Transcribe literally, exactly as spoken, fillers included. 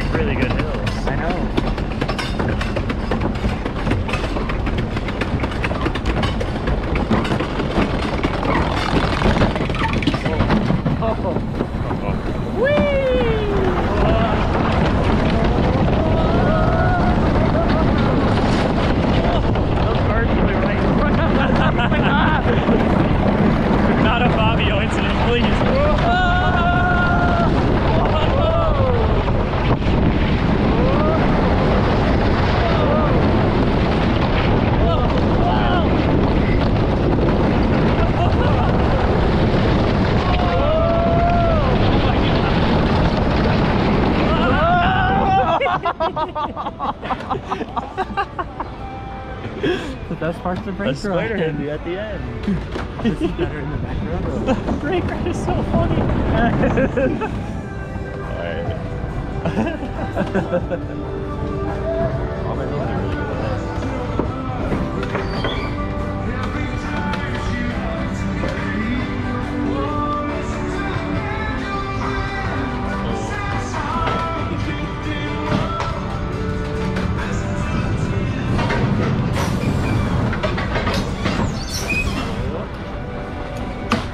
like really good hills. I know. Oh. Oh. Oh. Whee! Oh. Those cars really right in front of us. Oh my God! Not a Fabio incident, please. Oh. The best part's the brake road at the end. This is better in the back road. The brake road is so funny. All right. All my